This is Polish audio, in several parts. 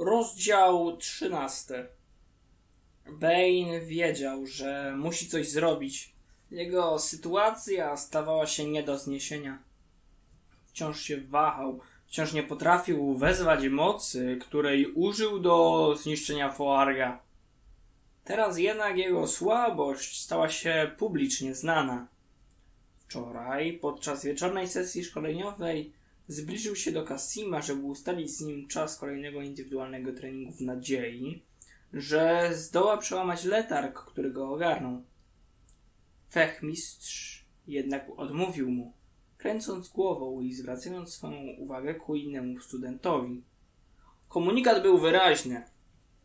Rozdział 13. Bane wiedział, że musi coś zrobić. Jego sytuacja stawała się nie do zniesienia. Wciąż się wahał, wciąż nie potrafił wezwać mocy, której użył do zniszczenia foarga. Teraz jednak jego słabość stała się publicznie znana. Wczoraj, podczas wieczornej sesji szkoleniowej, zbliżył się do Kasima, żeby ustalić z nim czas kolejnego indywidualnego treningu w nadziei, że zdoła przełamać letarg, który go ogarnął. Fechmistrz jednak odmówił mu, kręcąc głową i zwracając swoją uwagę ku innemu studentowi. Komunikat był wyraźny.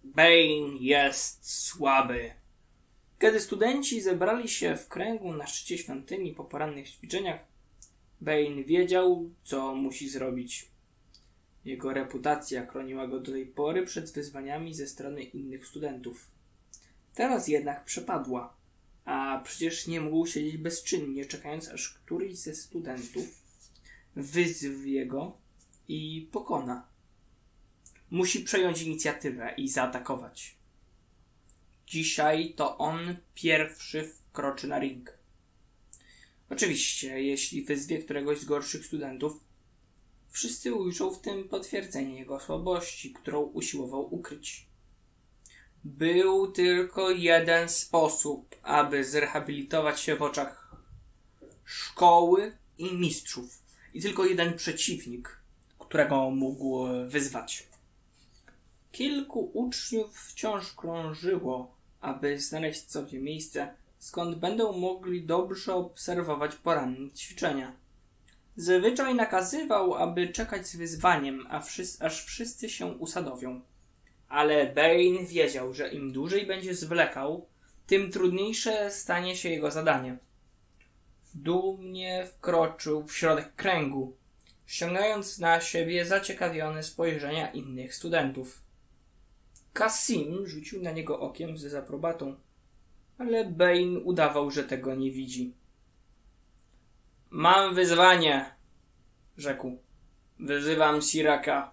Bane jest słaby. Kiedy studenci zebrali się w kręgu na szczycie świątyni po porannych ćwiczeniach, Bane wiedział, co musi zrobić. Jego reputacja chroniła go do tej pory przed wyzwaniami ze strony innych studentów. Teraz jednak przepadła, a przecież nie mógł siedzieć bezczynnie, czekając aż któryś ze studentów wyzwie go i pokona. Musi przejąć inicjatywę i zaatakować. Dzisiaj to on pierwszy wkroczy na ring. Oczywiście, jeśli wyzwie któregoś z gorszych studentów, wszyscy ujrzą w tym potwierdzenie jego słabości, którą usiłował ukryć. Był tylko jeden sposób, aby zrehabilitować się w oczach szkoły i mistrzów. I tylko jeden przeciwnik, którego mógł wyzwać. Kilku uczniów wciąż krążyło, aby znaleźć sobie miejsce, skąd będą mogli dobrze obserwować poranne ćwiczenia. Zwyczaj nakazywał, aby czekać z wyzwaniem, aż wszyscy się usadowią. Ale Bane wiedział, że im dłużej będzie zwlekał, tym trudniejsze stanie się jego zadanie. Dumnie wkroczył w środek kręgu, ściągając na siebie zaciekawione spojrzenia innych studentów. Kasim rzucił na niego okiem z zaprobatą, ale Bane udawał, że tego nie widzi. Mam wyzwanie, rzekł. Wyzywam Siraka.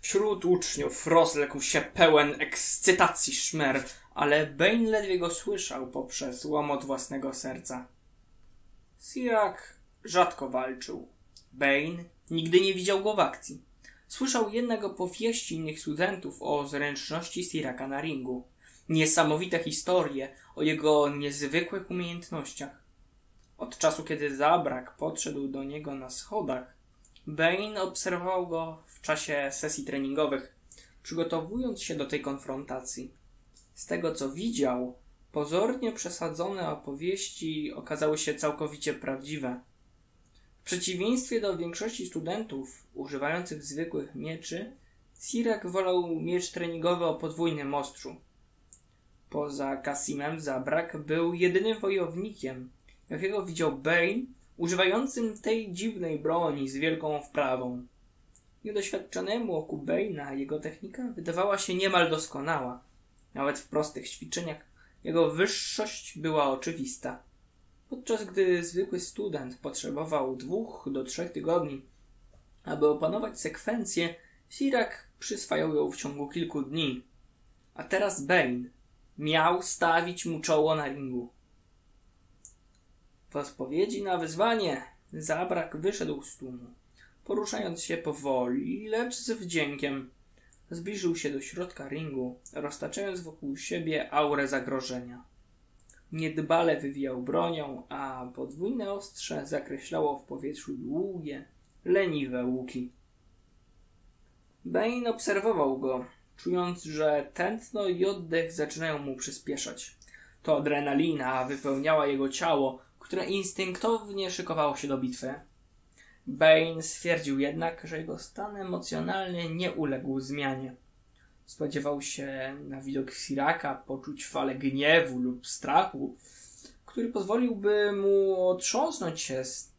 Wśród uczniów rozległ się pełen ekscytacji szmer, ale Bane ledwie go słyszał poprzez łomot własnego serca. Sirak rzadko walczył. Bane nigdy nie widział go w akcji. Słyszał jednak opowieści innych studentów o zręczności Siraka na ringu. Niesamowite historie o jego niezwykłych umiejętnościach. Od czasu, kiedy Zabrak podszedł do niego na schodach, Bane obserwował go w czasie sesji treningowych, przygotowując się do tej konfrontacji. Z tego, co widział, pozornie przesadzone opowieści okazały się całkowicie prawdziwe. W przeciwieństwie do większości studentów używających zwykłych mieczy, Sirak wolał miecz treningowy o podwójnym ostrzu. Poza Kasimem Zabrak był jedynym wojownikiem, jakiego widział Bane, używającym tej dziwnej broni z wielką wprawą. Niedoświadczonemu oku Bane'a jego technika wydawała się niemal doskonała. Nawet w prostych ćwiczeniach jego wyższość była oczywista. Podczas gdy zwykły student potrzebował 2 do 3 tygodni, aby opanować sekwencję, Sirak przyswajał ją w ciągu kilku dni. A teraz Bane miał stawić mu czoło na ringu. W odpowiedzi na wyzwanie Zabrak wyszedł z tłumu, poruszając się powoli, lecz z wdziękiem. Zbliżył się do środka ringu, roztaczając wokół siebie aurę zagrożenia. Niedbale wywijał bronią, a podwójne ostrze zakreślało w powietrzu długie, leniwe łuki. Bane obserwował go, czując, że tętno i oddech zaczynają mu przyspieszać. To adrenalina wypełniała jego ciało, które instynktownie szykowało się do bitwy. Bane stwierdził jednak, że jego stan emocjonalny nie uległ zmianie. Spodziewał się na widok Siraka poczuć falę gniewu lub strachu, który pozwoliłby mu otrząsnąć się z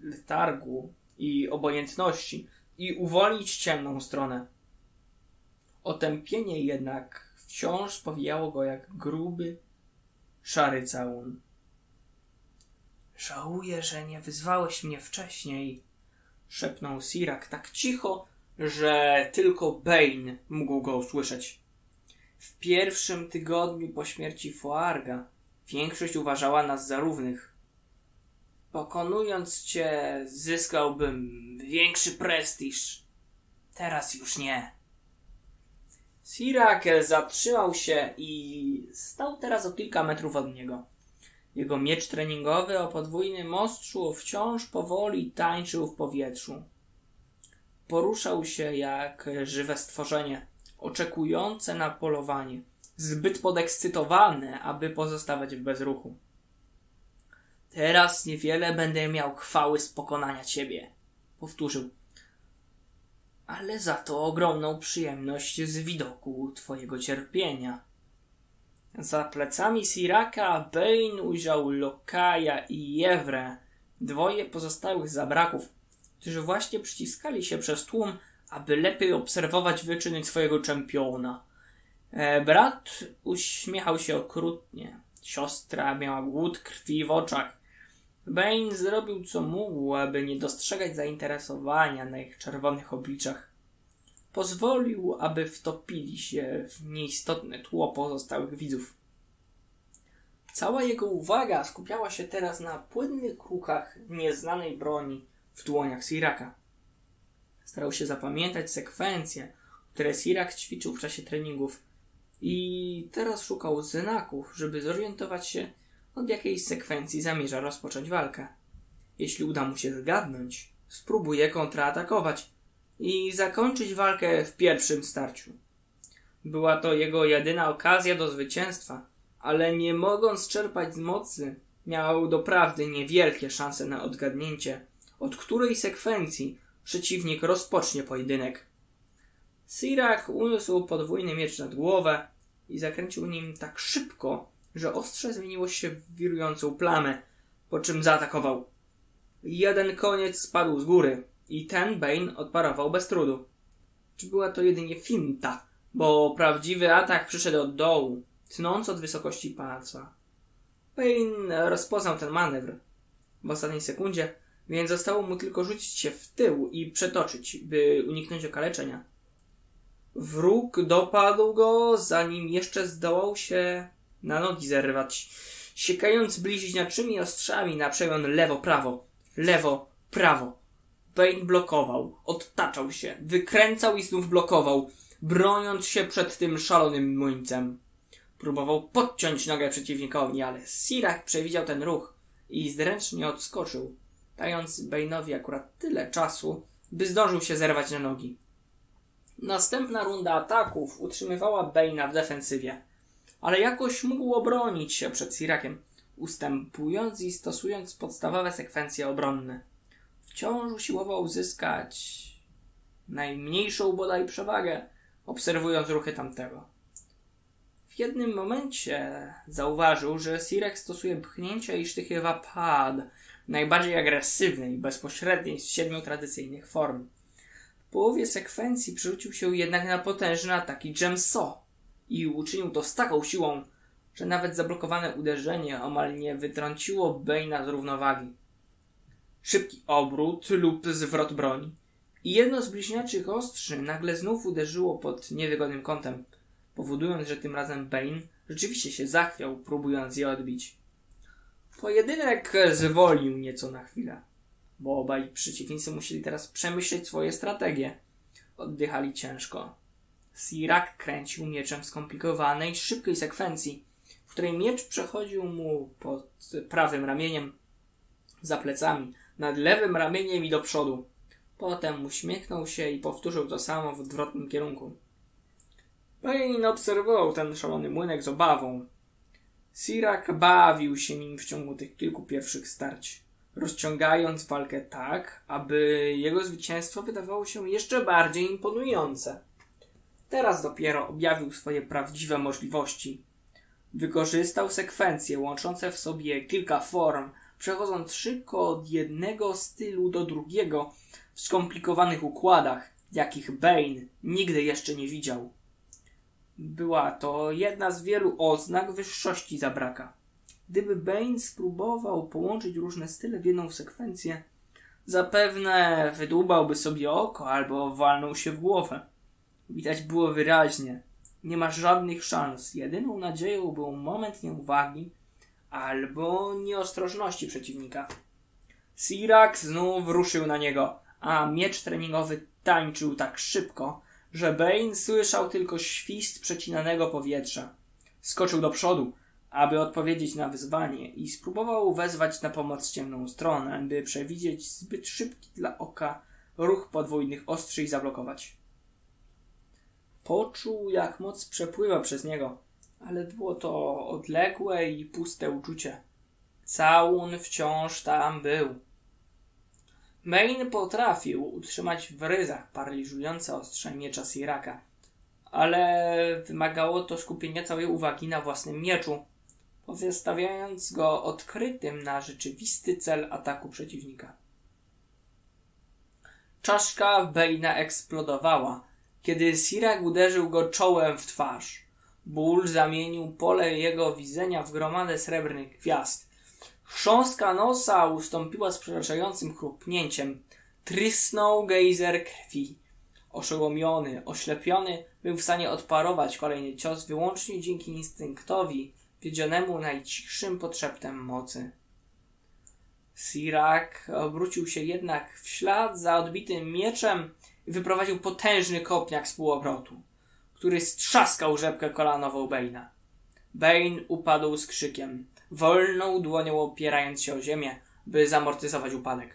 letargu i obojętności i uwolnić ciemną stronę. Otępienie jednak wciąż spowijało go jak gruby, szary całun. Żałuję, że nie wyzwałeś mnie wcześniej, szepnął Sirak tak cicho, że tylko Bane mógł go usłyszeć. W pierwszym tygodniu po śmierci Foarga większość uważała nas za równych. Pokonując cię, zyskałbym większy prestiż. Teraz już nie. Sirak zatrzymał się i stał teraz o kilka metrów od niego. Jego miecz treningowy o podwójnym ostrzu wciąż powoli tańczył w powietrzu. Poruszał się jak żywe stworzenie, oczekujące na polowanie, zbyt podekscytowane, aby pozostawać w bezruchu. Teraz niewiele będę miał chwały z pokonania ciebie, powtórzył. Ale za to ogromną przyjemność z widoku twojego cierpienia. Za plecami Siraka Bane ujrzał Lokaja i Jewre, dwoje pozostałych zabraków, którzy właśnie przyciskali się przez tłum, aby lepiej obserwować wyczyny swojego czempiona. Brat uśmiechał się okrutnie. Siostra miała głód krwi w oczach. Bane zrobił co mógł, aby nie dostrzegać zainteresowania na ich czerwonych obliczach. Pozwolił, aby wtopili się w nieistotne tło pozostałych widzów. Cała jego uwaga skupiała się teraz na płynnych krukach nieznanej broni w dłoniach Siraka. Starał się zapamiętać sekwencje, które Sirak ćwiczył w czasie treningów i teraz szukał znaków, żeby zorientować się, od jakiej sekwencji zamierza rozpocząć walkę. Jeśli uda mu się zgadnąć, spróbuje kontratakować i zakończyć walkę w pierwszym starciu. Była to jego jedyna okazja do zwycięstwa, ale nie mogąc czerpać z mocy, miał doprawdy niewielkie szanse na odgadnięcie, od której sekwencji przeciwnik rozpocznie pojedynek. Sirak uniósł podwójny miecz nad głowę i zakręcił nim tak szybko, że ostrze zmieniło się w wirującą plamę, po czym zaatakował. Jeden koniec spadł z góry i ten Bane odparował bez trudu. Czy była to jedynie finta, bo prawdziwy atak przyszedł od dołu, tnąc od wysokości palca. Bane rozpoznał ten manewr. W ostatniej sekundzie, więc zostało mu tylko rzucić się w tył i przetoczyć, by uniknąć okaleczenia. Wróg dopadł go, zanim jeszcze zdołał się na nogi zerwać, siekając bliźniaczymi ostrzami na przemian lewo-prawo, lewo-prawo. Bane blokował, odtaczał się, wykręcał i znów blokował, broniąc się przed tym szalonym muńcem. Próbował podciąć nogę przeciwnikowi, ale Sirak przewidział ten ruch i zręcznie odskoczył, dając Bane'owi akurat tyle czasu, by zdążył się zerwać na nogi. Następna runda ataków utrzymywała Bane'a w defensywie, ale jakoś mógł obronić się przed Sirakiem, ustępując i stosując podstawowe sekwencje obronne. Wciąż usiłował uzyskać najmniejszą bodaj przewagę, obserwując ruchy tamtego. W jednym momencie zauważył, że Sirak stosuje pchnięcia i sztychy Vapaad, najbardziej agresywnej i bezpośredniej z 7 tradycyjnych form. W połowie sekwencji przerzucił się jednak na potężne ataki Djem So i uczynił to z taką siłą, że nawet zablokowane uderzenie omal nie wytrąciło Bane'a z równowagi. Szybki obrót lub zwrot broni i jedno z bliźniaczych ostrzy nagle znów uderzyło pod niewygodnym kątem, powodując, że tym razem Bane rzeczywiście się zachwiał, próbując je odbić. Pojedynek zwolnił nieco na chwilę, bo obaj przeciwnicy musieli teraz przemyśleć swoje strategie. Oddychali ciężko. Sirak kręcił mieczem w skomplikowanej, szybkiej sekwencji, w której miecz przechodził mu pod prawym ramieniem, za plecami, nad lewym ramieniem i do przodu. Potem uśmiechnął się i powtórzył to samo w odwrotnym kierunku. Bane obserwował ten szalony młynek z obawą. Sirak bawił się nim w ciągu tych kilku pierwszych starć, rozciągając walkę tak, aby jego zwycięstwo wydawało się jeszcze bardziej imponujące. Teraz dopiero objawił swoje prawdziwe możliwości. Wykorzystał sekwencje łączące w sobie kilka form, przechodząc szybko od jednego stylu do drugiego w skomplikowanych układach, jakich Bane nigdy jeszcze nie widział. Była to jedna z wielu oznak wyższości Zabraka. Gdyby Bane spróbował połączyć różne style w jedną sekwencję, Zapewne wydłubałby sobie oko albo walnął się w głowę. Widać było wyraźnie. Nie ma żadnych szans. Jedyną nadzieją był moment nieuwagi albo nieostrożności przeciwnika. Sirak znów ruszył na niego, a miecz treningowy tańczył tak szybko, że Bane słyszał tylko świst przecinanego powietrza. Skoczył do przodu, aby odpowiedzieć na wyzwanie i spróbował wezwać na pomoc ciemną stronę, by przewidzieć zbyt szybki dla oka ruch podwójnych ostrzy i zablokować. Poczuł, jak moc przepływa przez niego, ale było to odległe i puste uczucie. Całun wciąż tam był. Bane potrafił utrzymać w ryzach paraliżujące ostrze miecza Siraka, ale wymagało to skupienia całej uwagi na własnym mieczu, pozostawiając go odkrytym na rzeczywisty cel ataku przeciwnika. Czaszka Bane'a eksplodowała, kiedy Sirak uderzył go czołem w twarz. Ból zamienił pole jego widzenia w gromadę srebrnych gwiazd. Chrząstka nosa ustąpiła z przerażającym chrupnięciem. Trysnął gejzer krwi. Oszołomiony, oślepiony, był w stanie odparować kolejny cios wyłącznie dzięki instynktowi, wiedzionemu najcichszym podszeptem mocy. Sirak obrócił się jednak w ślad za odbitym mieczem i wyprowadził potężny kopniak z półobrotu, który strzaskał rzepkę kolanową Bane'a. Bane upadł z krzykiem, wolną dłonią opierając się o ziemię, by zamortyzować upadek.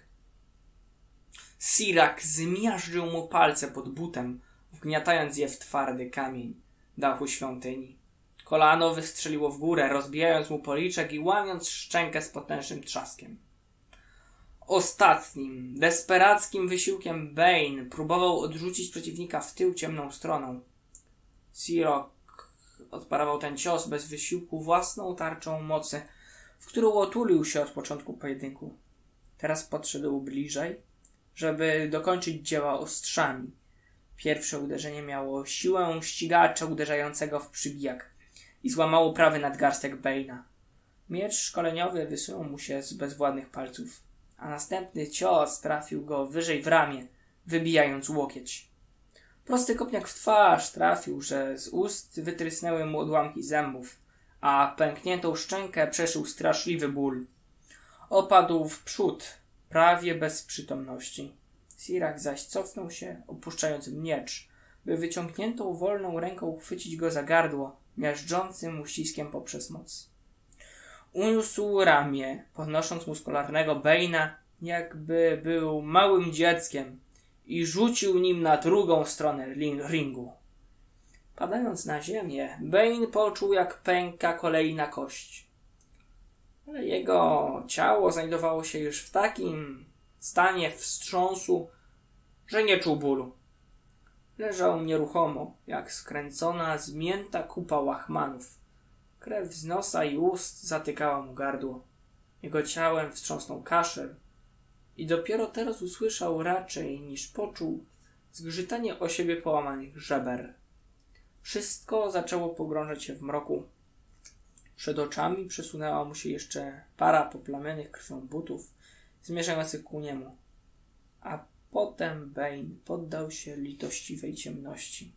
Sirak zmiażdżył mu palce pod butem, wgniatając je w twardy kamień dachu świątyni. Kolano wystrzeliło w górę, rozbijając mu policzek i łamiąc szczękę z potężnym trzaskiem. Ostatnim, desperackim wysiłkiem Bane próbował odrzucić przeciwnika w tył ciemną stroną. Sirak odparował ten cios bez wysiłku własną tarczą mocy, w którą otulił się od początku pojedynku. Teraz podszedł bliżej, żeby dokończyć dzieła ostrzami. Pierwsze uderzenie miało siłę ścigacza uderzającego w przybijak i złamało prawy nadgarstek Bane'a. Miecz szkoleniowy wysunął mu się z bezwładnych palców, a następny cios trafił go wyżej w ramię, wybijając łokieć. Prosty kopniak w twarz trafił, że z ust wytrysnęły mu odłamki zębów, a pękniętą szczękę przeszył straszliwy ból. Opadł w przód, prawie bez przytomności. Sirak zaś cofnął się, opuszczając miecz, by wyciągniętą wolną ręką uchwycić go za gardło, miażdżącym uściskiem poprzez moc. Uniósł ramię, podnosząc muskularnego Bane'a, jakby był małym dzieckiem, i rzucił nim na drugą stronę ringu. Padając na ziemię, Bane poczuł, jak pęka kolejna kość. Ale jego ciało znajdowało się już w takim stanie wstrząsu, że nie czuł bólu. Leżał nieruchomo, jak skręcona, zmięta kupa łachmanów. Krew z nosa i ust zatykała mu gardło. Jego ciałem wstrząsnął kaszel i dopiero teraz usłyszał raczej niż poczuł zgrzytanie o siebie połamanych żeber. Wszystko zaczęło pogrążać się w mroku. Przed oczami przesunęła mu się jeszcze para poplamionych krwią butów zmierzających ku niemu, a potem Bane poddał się litościwej ciemności.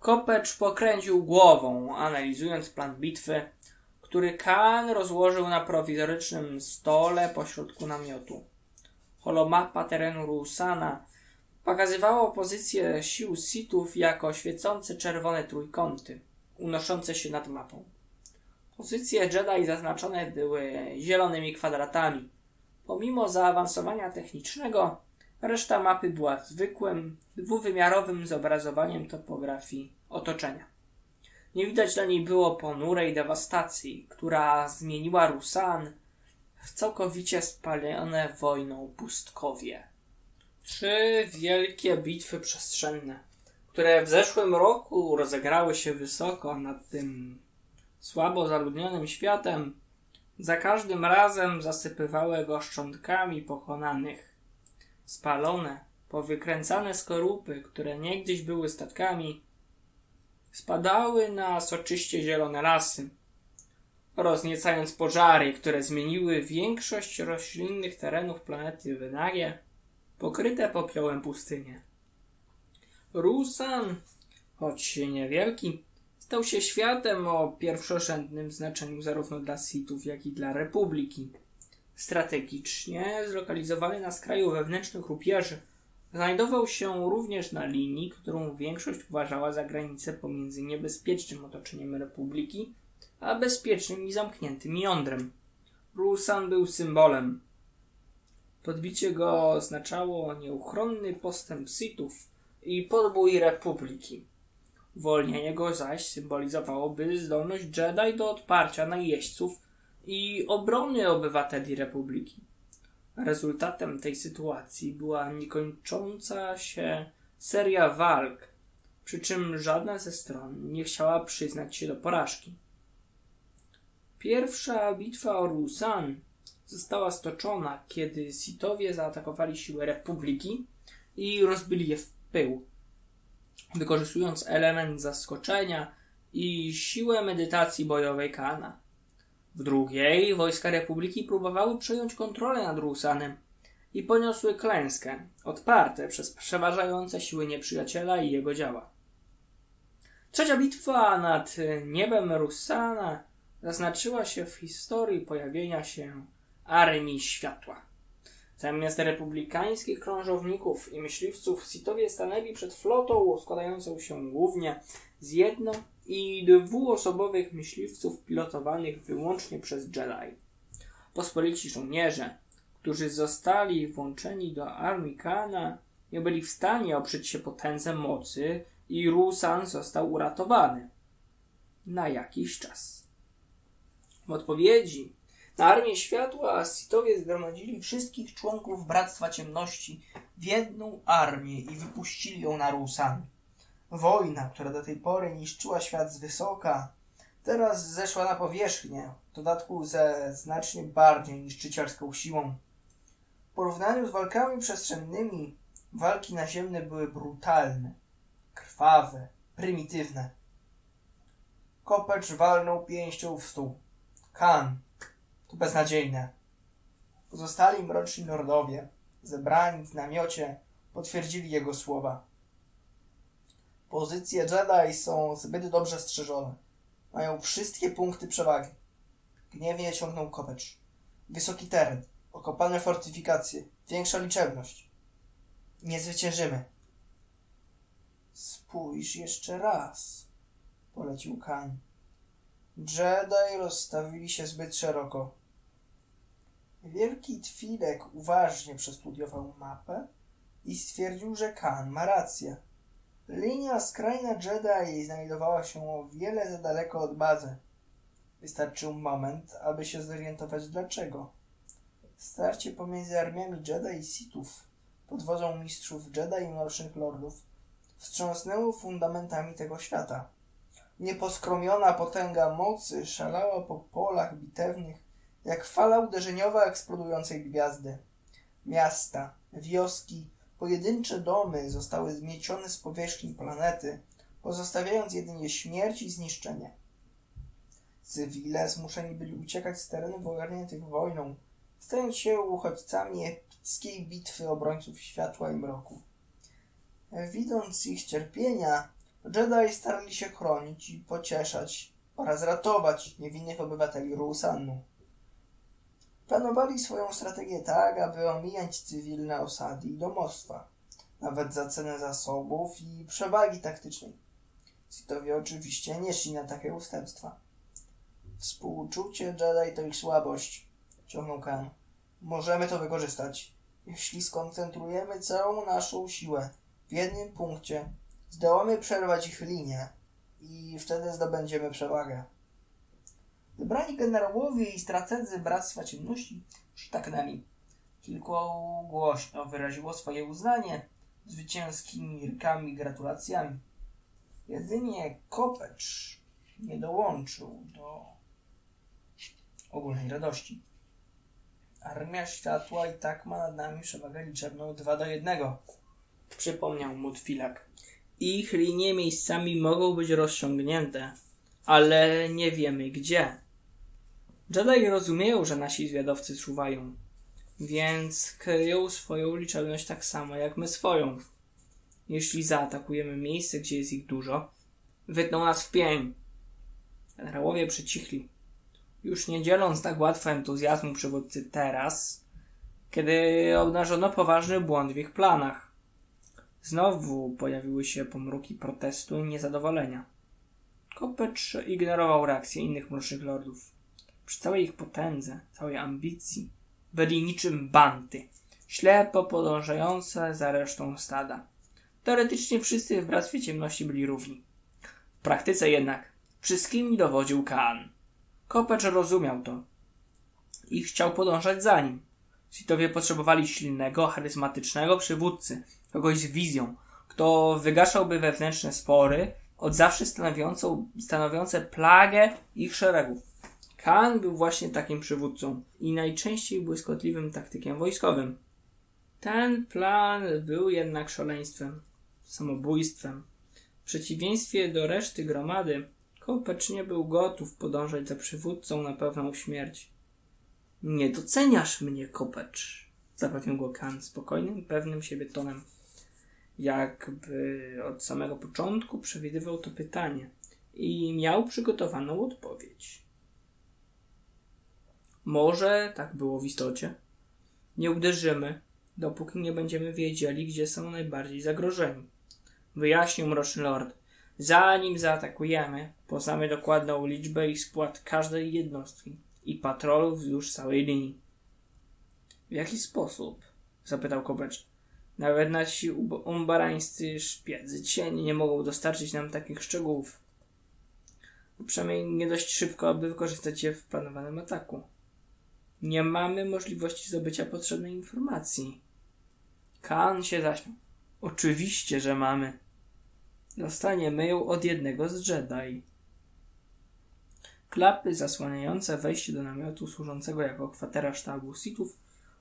Kopecz pokręcił głową, analizując plan bitwy, który Kaan rozłożył na prowizorycznym stole pośrodku namiotu. Holomapa terenu Ruusana pokazywała pozycję sił Sithów jako świecące czerwone trójkąty unoszące się nad mapą. Pozycje Jedi zaznaczone były zielonymi kwadratami. Pomimo zaawansowania technicznego, reszta mapy była zwykłym, dwuwymiarowym zobrazowaniem topografii otoczenia. Nie widać na niej było ponurej dewastacji, która zmieniła Ruusan w całkowicie spalone wojną pustkowie. Trzy wielkie bitwy przestrzenne, które w zeszłym roku rozegrały się wysoko nad tym słabo zaludnionym światem, za każdym razem zasypywały go szczątkami pokonanych. Spalone, powykręcane skorupy, które niegdyś były statkami, spadały na soczyście zielone lasy. rozniecając pożary, które zmieniły większość roślinnych terenów planety Venagie, pokryte popiołem pustynie. Ruusan, choć się niewielki, stał się światem o pierwszorzędnym znaczeniu zarówno dla Sithów, jak i dla Republiki. Strategicznie zlokalizowany na skraju wewnętrznych rubieży, znajdował się również na linii, którą większość uważała za granicę pomiędzy niebezpiecznym otoczeniem Republiki, a bezpiecznym i zamkniętym jądrem. Ruusan był symbolem. Podbicie go oznaczało nieuchronny postęp Sithów i podbój Republiki. Uwolnienie go zaś symbolizowałoby zdolność Jedi do odparcia najeźdźców i obrony obywateli Republiki. Rezultatem tej sytuacji była niekończąca się seria walk, przy czym żadna ze stron nie chciała przyznać się do porażki. Pierwsza bitwa o Ruusan została stoczona, kiedy Sithowie zaatakowali siły Republiki i rozbili je w pył, wykorzystując element zaskoczenia i siłę medytacji bojowej Kaana. W drugiej wojska Republiki próbowały przejąć kontrolę nad Ruusanem i poniosły klęskę, odparte przez przeważające siły nieprzyjaciela i jego działa. Trzecia bitwa nad niebem Ruusana zaznaczyła się w historii pojawienia się Armii Światła. Zamiast republikańskich krążowników i myśliwców, Sithowie stanęli przed flotą składającą się głównie z jedno- i dwuosobowych myśliwców pilotowanych wyłącznie przez Jedi. Pospolici żołnierze, którzy zostali włączeni do armii Kaana, nie byli w stanie oprzeć się potędze mocy i Ruusan został uratowany na jakiś czas. W odpowiedzi na Armię Światła Sithowie zgromadzili wszystkich członków Bractwa Ciemności w jedną armię i wypuścili ją na Ruusan. Wojna, która do tej pory niszczyła świat z wysoka, teraz zeszła na powierzchnię, w dodatku ze znacznie bardziej niszczycielską siłą. W porównaniu z walkami przestrzennymi, walki naziemne były brutalne, krwawe, prymitywne. Kopecz walnął pięścią w stół. Kaan. To beznadziejne. Pozostali mroczni lordowie, zebrani w namiocie, potwierdzili jego słowa. Pozycje Jedi są zbyt dobrze strzeżone. Mają wszystkie punkty przewagi. Gniewnie ciągnął Kopecz. Wysoki teren, okopane fortyfikacje, większa liczebność. Nie zwyciężymy. Spójrz jeszcze raz, polecił Kaan. Jedi rozstawili się zbyt szeroko. Wielki Twilek uważnie przestudiował mapę i stwierdził, że Kaan ma rację. Linia skrajna Jedi znajdowała się o wiele za daleko od bazy. Wystarczył moment, aby się zorientować dlaczego. Starcie pomiędzy armiami Jedi i Sithów pod wodzą mistrzów Jedi i mrocznych lordów wstrząsnęło fundamentami tego świata. Nieposkromiona potęga mocy szalała po polach bitewnych jak fala uderzeniowa eksplodującej gwiazdy. Miasta, wioski, pojedyncze domy zostały zmiecione z powierzchni planety, pozostawiając jedynie śmierć i zniszczenie. Cywile zmuszeni byli uciekać z terenów ogarniętych wojną, stając się uchodźcami epickiej bitwy obrońców światła i mroku. Widząc ich cierpienia, Jedi starali się chronić i pocieszać oraz ratować niewinnych obywateli Ruusanu. Planowali swoją strategię tak, aby omijać cywilne osady i domostwa, nawet za cenę zasobów i przewagi taktycznej. Sithowie oczywiście nie szli na takie ustępstwa. Współczucie Jedi to ich słabość, ciągnął Kaan. Możemy to wykorzystać, jeśli skoncentrujemy całą naszą siłę w jednym punkcie. Zdołamy przerwać ich linię i wtedy zdobędziemy przewagę. Wybrani generałowie i strategzy Bractwa Ciemności przytaknęli. Kilku głośno wyraziło swoje uznanie zwycięskimi rykami i gratulacjami. Jedynie Kopecz nie dołączył do ogólnej radości. Armia Światła i tak ma nad nami przewagę liczebną 2-1, przypomniał Mutfilak. Ich linie miejscami mogą być rozciągnięte, ale nie wiemy gdzie. Jedi rozumieją, że nasi zwiadowcy czuwają, więc kryją swoją liczebność tak samo jak my swoją. Jeśli zaatakujemy miejsce, gdzie jest ich dużo, wytną nas w pień. Generałowie przycichli. Już nie dzieląc tak łatwo entuzjazmu przywódcy teraz, kiedy obnażono poważny błąd w ich planach. Znowu pojawiły się pomruki protestu i niezadowolenia. Kopecz ignorował reakcję innych mrocznych lordów. Przy całej ich potędze, całej ambicji byli niczym banty, ślepo podążające za resztą stada. Teoretycznie wszyscy w Bractwie Ciemności byli równi. W praktyce jednak wszystkimi dowodził Kaan. Kopecz rozumiał to i chciał podążać za nim. Sithowie potrzebowali silnego, charyzmatycznego przywódcy, kogoś z wizją, kto wygaszałby wewnętrzne spory, od zawsze stanowiące plagę ich szeregów. Kaan był właśnie takim przywódcą i najczęściej błyskotliwym taktykiem wojskowym. Ten plan był jednak szaleństwem, samobójstwem. W przeciwieństwie do reszty gromady, Kopecz nie był gotów podążać za przywódcą na pewną śmierć. Nie doceniasz mnie, Kopecz, zapewnił go Kaan spokojnym, pewnym siebie tonem. Jakby od samego początku przewidywał to pytanie i miał przygotowaną odpowiedź. Może tak było w istocie. Nie uderzymy, dopóki nie będziemy wiedzieli, gdzie są najbardziej zagrożeni. Wyjaśnił mroczny lord. Zanim zaatakujemy, poznamy dokładną liczbę i spłat każdej jednostki i patrolów wzdłuż całej linii. W jaki sposób? Zapytał Kopecz. Nawet nasi umbarańscy szpiedzy cieni nie mogą dostarczyć nam takich szczegółów. Przynajmniej nie dość szybko, aby wykorzystać je w planowanym ataku. Nie mamy możliwości zdobycia potrzebnej informacji. Kaan się zaśmiał. Oczywiście, że mamy. Dostaniemy ją od jednego z Jedi. Klapy zasłaniające wejście do namiotu służącego jako kwatera sztabu Sithów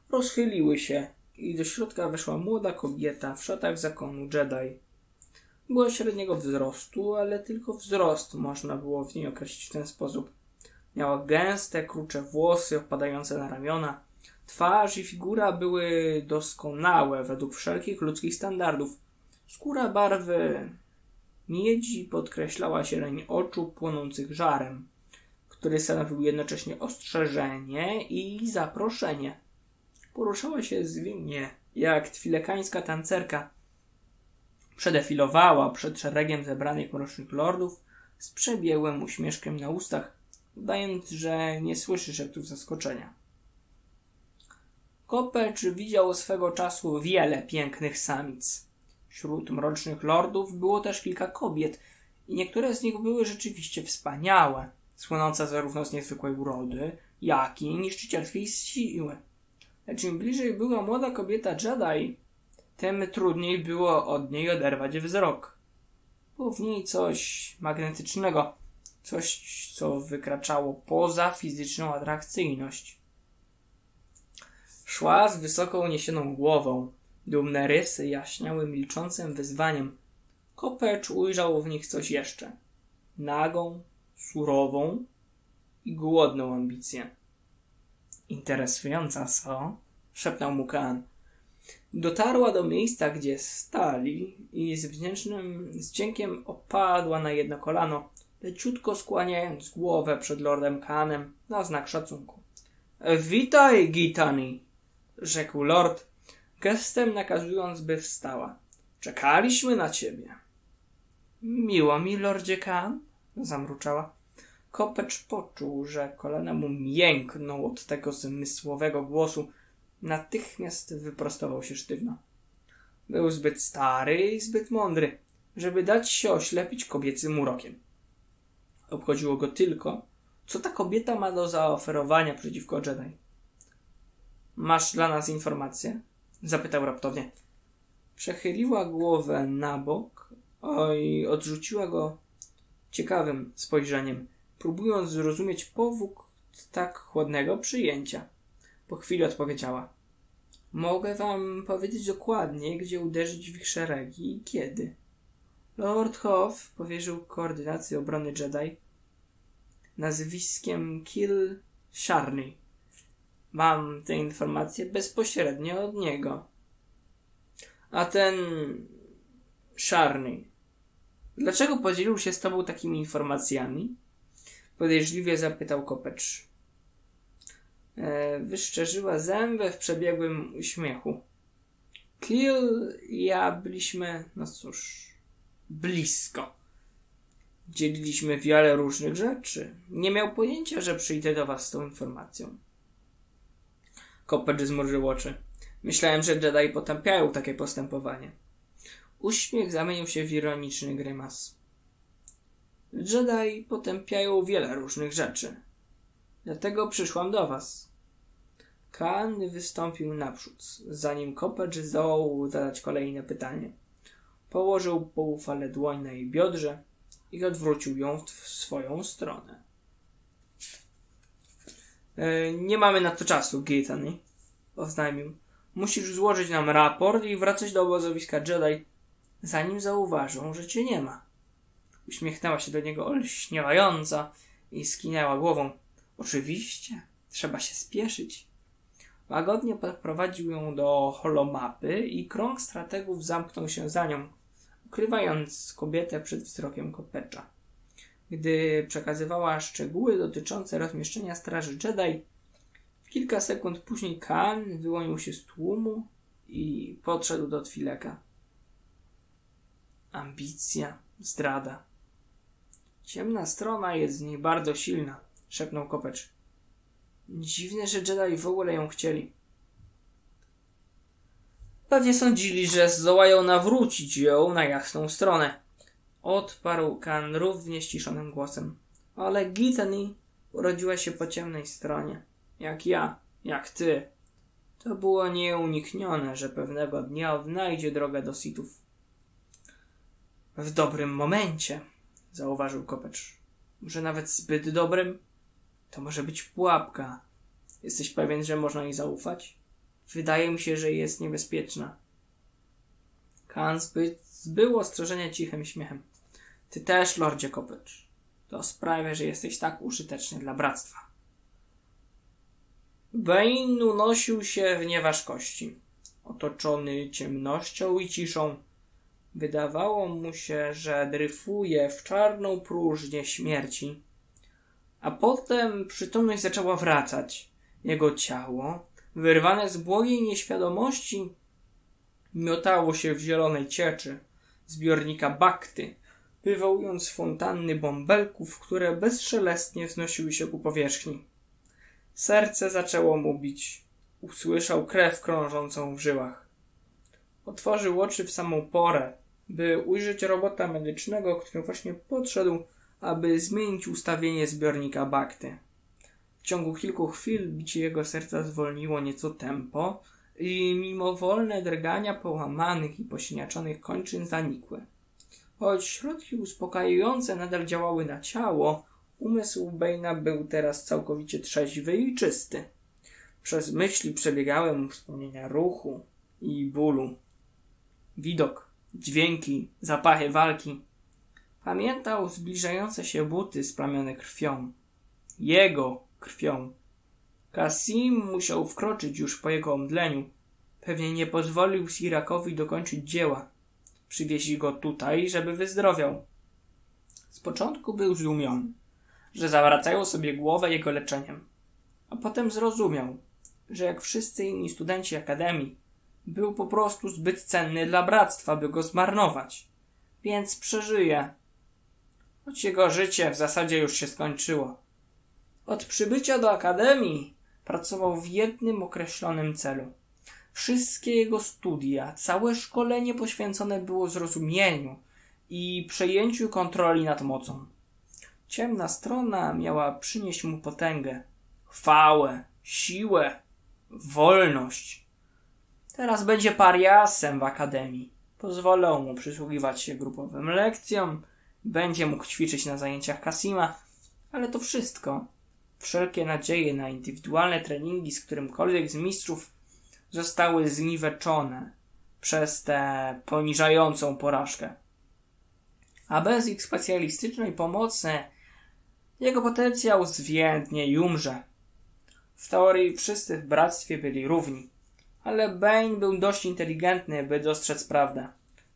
rozchyliły się i do środka weszła młoda kobieta w szatach zakonu Jedi. Była średniego wzrostu, ale tylko wzrost można było w niej określić w ten sposób. Miała gęste, krucze włosy opadające na ramiona. Twarz i figura były doskonałe według wszelkich ludzkich standardów. Skóra barwy miedzi podkreślała zieleń oczu płonących żarem, który stanowił jednocześnie ostrzeżenie i zaproszenie. Poruszała się zwinnie, jak twilekańska tancerka. Przedefilowała przed szeregiem zebranych mrocznych lordów z przebiegłym uśmieszkiem na ustach, udając, że nie słyszy szeptów zaskoczenia. Kopecz widział swego czasu wiele pięknych samic. Wśród mrocznych lordów było też kilka kobiet i niektóre z nich były rzeczywiście wspaniałe, słynące zarówno z niezwykłej urody, jak i niszczycielskiej siły. Lecz im bliżej była młoda kobieta Jedi, tym trudniej było od niej oderwać wzrok. Było w niej coś magnetycznego, coś, co wykraczało poza fizyczną atrakcyjność. Szła z wysoko uniesioną głową. Dumne rysy jaśniały milczącym wyzwaniem. Kopecz ujrzał w nich coś jeszcze. Nagą, surową i głodną ambicję. Interesująca, co? Szepnął mu Kaan. Dotarła do miejsca, gdzie stali i z wdzięcznym wdziękiem opadła na jedno kolano, leciutko skłaniając głowę przed lordem Kaanem na znak szacunku. Witaj, Githany, rzekł lord, gestem nakazując, by wstała. Czekaliśmy na ciebie. Miło mi, lordzie Kaan, zamruczała. Kopecz poczuł, że kolana mu miękną od tego zmysłowego głosu. Natychmiast wyprostował się sztywno. Był zbyt stary i zbyt mądry, żeby dać się oślepić kobiecym urokiem. Obchodziło go tylko, co ta kobieta ma do zaoferowania przeciwko Jedi. Masz dla nas informację? Zapytał raptownie. Przechyliła głowę na bok i odrzuciła go ciekawym spojrzeniem, próbując zrozumieć powód tak chłodnego przyjęcia. Po chwili odpowiedziała. Mogę wam powiedzieć dokładnie, gdzie uderzyć w ich szeregi i kiedy. Lord Hoth powierzył koordynację obrony Jedi nazwiskiem Kill Sharny. Mam te informacje bezpośrednio od niego. A ten... Sharny. Dlaczego podzielił się z tobą takimi informacjami? Podejrzliwie zapytał Kopecz. Wyszczerzyła zęby w przebiegłym uśmiechu. Kill i ja byliśmy, no cóż, blisko. Dzieliliśmy wiele różnych rzeczy. Nie miał pojęcia, że przyjdę do was z tą informacją. Kopecz zmrużył oczy. Myślałem, że Jedi potępiają takie postępowanie. Uśmiech zamienił się w ironiczny grymas. Jedi potępiają wiele różnych rzeczy. Dlatego przyszłam do was. Kaan wystąpił naprzód, zanim Kopecz zdołał zadać kolejne pytanie. Położył poufale dłoń na jej biodrze i odwrócił ją w swoją stronę. Nie mamy na to czasu, Githany, oznajmił. Musisz złożyć nam raport i wracać do obozowiska Jedi, zanim zauważą, że cię nie ma. Uśmiechnęła się do niego olśniewająca i skinęła głową. Oczywiście, trzeba się spieszyć. Łagodnie podprowadził ją do holomapy i krąg strategów zamknął się za nią, ukrywając kobietę przed wzrokiem Kopecza. Gdy przekazywała szczegóły dotyczące rozmieszczenia straży Jedi, kilka sekund później Kaan wyłonił się z tłumu i podszedł do Twileka. Ambicja, zdrada. Ciemna strona jest w niej bardzo silna, szepnął Kopecz. Dziwne, że Jedi w ogóle ją chcieli. Pewnie sądzili, że zdołają nawrócić ją na jasną stronę. Odparł Kaan równie ściszonym głosem. Ale Githany urodziła się po ciemnej stronie. Jak ja, jak ty. To było nieuniknione, że pewnego dnia odnajdzie drogę do Sithów. W dobrym momencie, zauważył Kopecz. Może nawet zbyt dobrym? To może być pułapka. Jesteś pewien, że można jej zaufać? Wydaje mi się, że jest niebezpieczna. Kaan zbył ostrzeżenia cichym śmiechem. Ty też, Lordzie Kopecz. To sprawia, że jesteś tak użyteczny dla Bractwa. Bane unosił się w nieważkości, otoczony ciemnością i ciszą. Wydawało mu się, że dryfuje w czarną próżnię śmierci. A potem przytomność zaczęła wracać. Jego ciało, wyrwane z błogiej nieświadomości, miotało się w zielonej cieczy zbiornika bakty, wywołując fontanny bąbelków, które bezszelestnie wznosiły się ku powierzchni. Serce zaczęło mu bić. Usłyszał krew krążącą w żyłach. Otworzył oczy w samą porę, by ujrzeć robota medycznego, który właśnie podszedł, aby zmienić ustawienie zbiornika bakty. W ciągu kilku chwil bicie jego serca zwolniło nieco tempo i mimowolne drgania połamanych i posiniaczonych kończyn zanikły. Choć środki uspokajające nadal działały na ciało, umysł Bane'a był teraz całkowicie trzeźwy i czysty. Przez myśli przebiegały mu wspomnienia ruchu i bólu. Widok, dźwięki, zapachy walki. Pamiętał zbliżające się buty splamione krwią. Jego krwią. Kasim musiał wkroczyć już po jego omdleniu. Pewnie nie pozwolił Sirakowi dokończyć dzieła. Przywieźli go tutaj, żeby wyzdrowiał. Z początku był zdumiony, że zawracają sobie głowę jego leczeniem. A potem zrozumiał, że jak wszyscy inni studenci akademii, był po prostu zbyt cenny dla bractwa, by go zmarnować. Więc przeżyje. Choć jego życie w zasadzie już się skończyło. Od przybycia do akademii pracował w jednym określonym celu. Wszystkie jego studia, całe szkolenie poświęcone było zrozumieniu i przejęciu kontroli nad mocą. Ciemna strona miała przynieść mu potęgę, chwałę, siłę, wolność. Teraz będzie pariasem w akademii. Pozwolą mu przysługiwać się grupowym lekcjom, będzie mógł ćwiczyć na zajęciach Kasima, ale to wszystko. Wszelkie nadzieje na indywidualne treningi z którymkolwiek z mistrzów zostały zniweczone przez tę poniżającą porażkę. A bez ich specjalistycznej pomocy jego potencjał zwiędnie i umrze. W teorii wszyscy w bractwie byli równi, ale Bane był dość inteligentny, by dostrzec prawdę.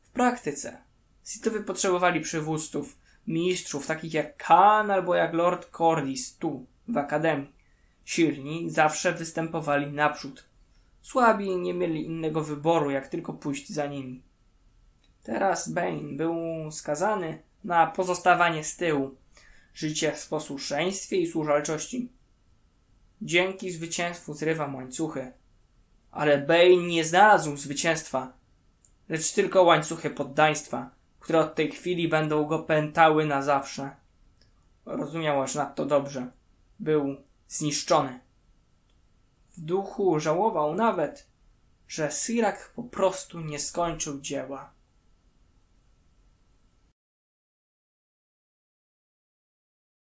W praktyce Sithowie potrzebowali przywódców, mistrzów takich jak Kaan albo jak Lord Cordis tu, w Akademii. Silni zawsze występowali naprzód. Słabi nie mieli innego wyboru, jak tylko pójść za nimi. Teraz Bane był skazany na pozostawanie z tyłu, życie w posłuszeństwie i służalczości. Dzięki zwycięstwu zrywam łańcuchy. Ale Bane nie znalazł zwycięstwa, lecz tylko łańcuchy poddaństwa, które od tej chwili będą go pętały na zawsze. Rozumiał aż nadto dobrze. Był zniszczony. W duchu żałował nawet, że Sirak po prostu nie skończył dzieła.